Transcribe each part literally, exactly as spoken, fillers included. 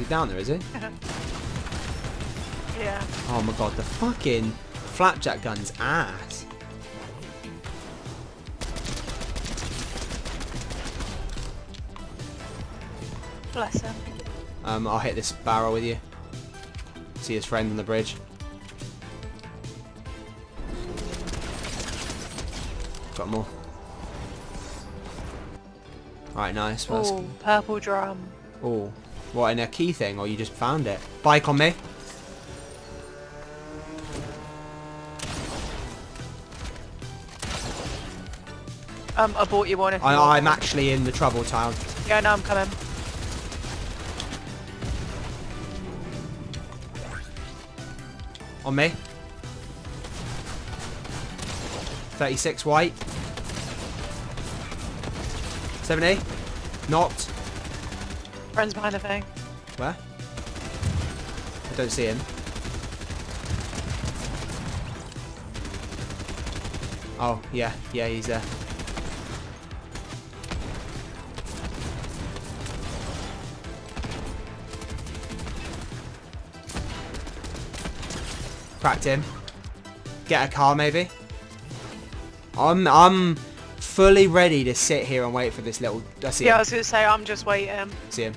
Is he down there, is he? Yeah. Oh my god, the fucking flapjack gun's ass. Bless him. Um, I'll hit this barrel with you. See his friend on the bridge. Got more. Alright, nice. Well, oh, purple drum. Oh. What, in a key thing, or you just found it? Bike on me. Um, I bought you one if I, you I'm want. actually in the trouble town. Yeah, no, I'm coming. On me. thirty-six white. seventy. Not. Friend's behind the thing. Where? I don't see him. Oh, yeah. Yeah, he's there. Cracked him. Get a car, maybe. I'm I'm fully ready to sit here and wait for this little. I see yeah, him. I was gonna say I'm just waiting. See him.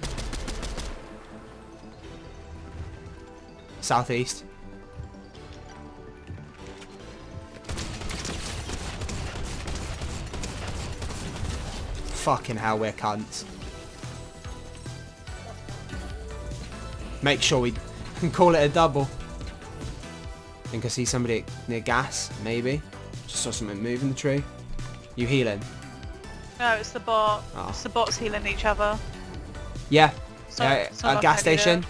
Southeast. Fucking hell, we're cunts. Make sure we can call it a double. I think I see somebody near gas, maybe. Just saw something move in the tree. You healing? No, it's the bot. Oh. It's the bots healing each other. Yeah. So, yeah so a gas station.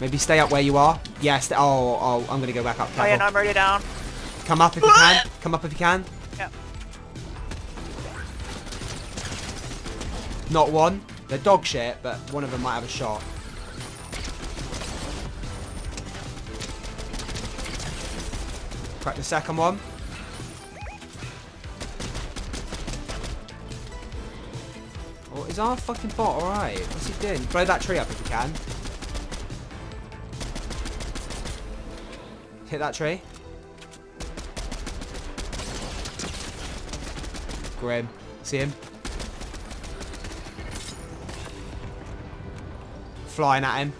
Maybe stay up where you are. Yes. Yeah, oh, oh, I'm gonna go back up. Careful. Oh yeah, no, I'm already down. Come up if you can. Come up if you can. Yeah. Not one. They're dog shit, but one of them might have a shot. Crack the second one. Oh, is our fucking bot alright? What's he doing? Blow that tree up if you can. Hit that tree. Grim. See him? Flying at him.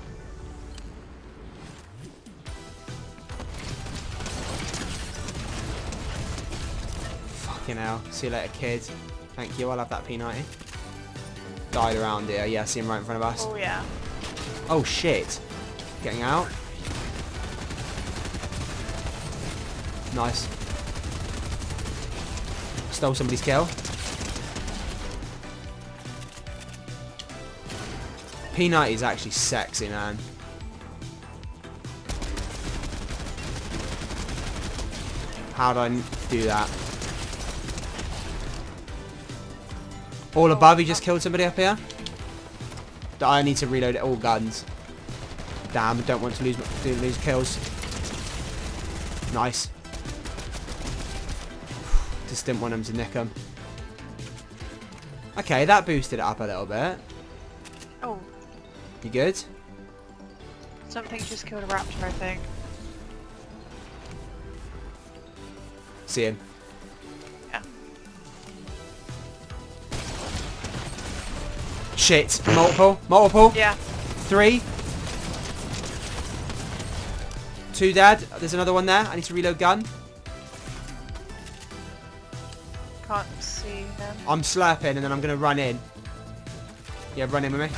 Now. See you later, kid. Thank you. I'll have that P ninety. Died around here. Yeah, I see him right in front of us. Oh, yeah. Oh, shit. Getting out. Nice. Stole somebody's kill. P ninety is actually sexy, man. How'd I do that? All above, he just killed somebody up here. I need to reload all guns. Damn, I don't want to lose lose kills. Nice. Just didn't want him to nick him. Okay, that boosted it up a little bit. Oh. You good? Something just killed a raptor, I think. See him. Shit. Multiple. Multiple. Yeah. Three. Two dead. There's another one there. I need to reload gun. Can't see them. I'm slurping and then I'm going to run in. Yeah, run in with me.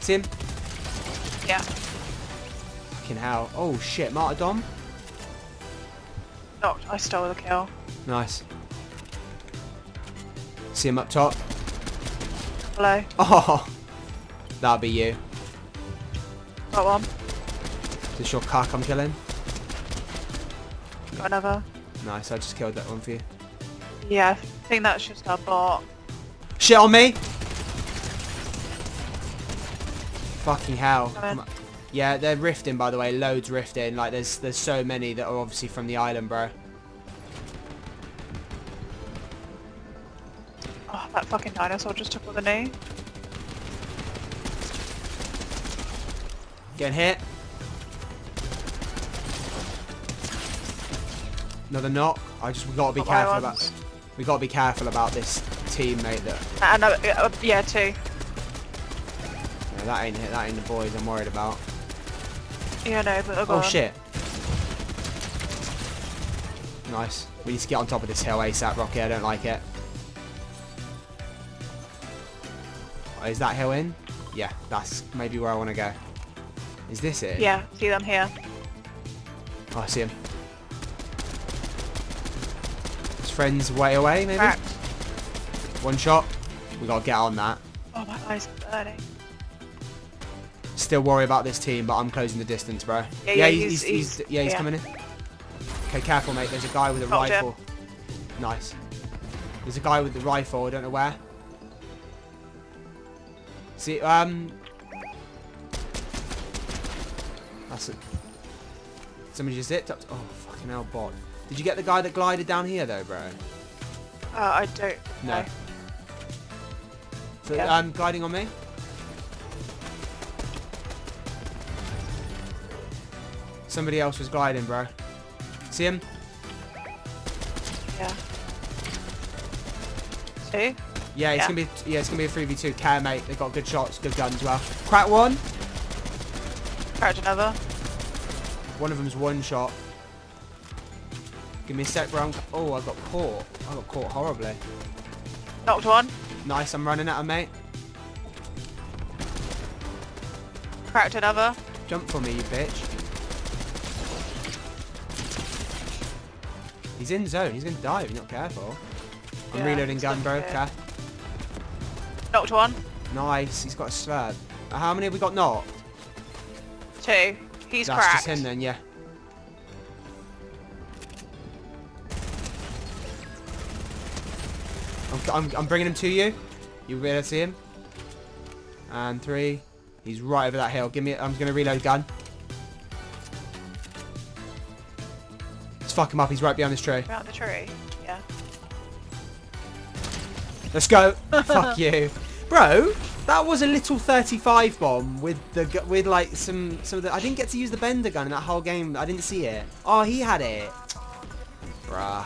See him? Yeah. Fucking hell. Oh, shit. Martyrdom. Knocked. I stole the kill. Nice. See him up top. Hello. Oh, that'll be you. Got one. Is this your cock I'm killing? Got another. Nice, I just killed that one for you. Yeah, I think that's just our bot. Shit on me! Fucking hell. Yeah, they're rifting, by the way, loads rifting. Like, there's there's so many that are obviously from the island, bro. Oh, that fucking dinosaur just took all the knee. Getting hit. No, they're not. I just we gotta be careful about. We gotta be careful about this teammate that. And uh, uh, yeah, too. Yeah, that ain't it. That ain't the boys I'm worried about. Yeah, no, but I'll go. Oh shit. Nice. We need to get on top of this hill ASAP, Rocky. I don't like it. Is that hill in? Yeah, that's maybe where I want to go. Is this it? Yeah, see them here. Oh, I see him. His friend's way away, maybe? Cracked. One shot. We got to get on that. Oh, my eyes are burning. Still worry about this team, but I'm closing the distance, bro. Yeah, yeah he's, he's, he's, he's, yeah, he's yeah. coming in. Okay, careful, mate. There's a guy with a Hold rifle. Him. Nice. There's a guy with the rifle. I don't know where. See, um... That's it. Somebody just zipped up. Oh, fucking hell, bot. Did you get the guy that glided down here, though, bro? Uh, I don't No. know. So, yeah. um, gliding on me? Somebody else was gliding, bro. See him? Yeah. Two? Yeah, it's yeah. gonna be yeah, it's gonna be a three v two. Care, mate. They've got good shots, good guns. Well, crack one. Cracked another. One of them's one shot. Give me a sec, bro. Oh, I got caught. I got caught horribly. Knocked one. Nice. I'm running at him, mate. Cracked another. Jump for me, you bitch. He's in zone. He's gonna die if you're not careful. I'm yeah, reloading gun, bro. Care. Knocked one. Nice. He's got a slurp. How many have we got knocked? Two. He's That's cracked. That's just him then, yeah. I'm, I'm, I'm bringing him to you. You'll be able to see him. And three. He's right over that hill. Give me. I'm going to reload gun. Let's fuck him up. He's right behind this tree. Around the tree. Yeah. Let's go. Fuck you. Bro, that was a little thirty-five bomb with the with like some some of the. I didn't get to use the Bender gun in that whole game. I didn't see it. Oh, he had it. Bruh.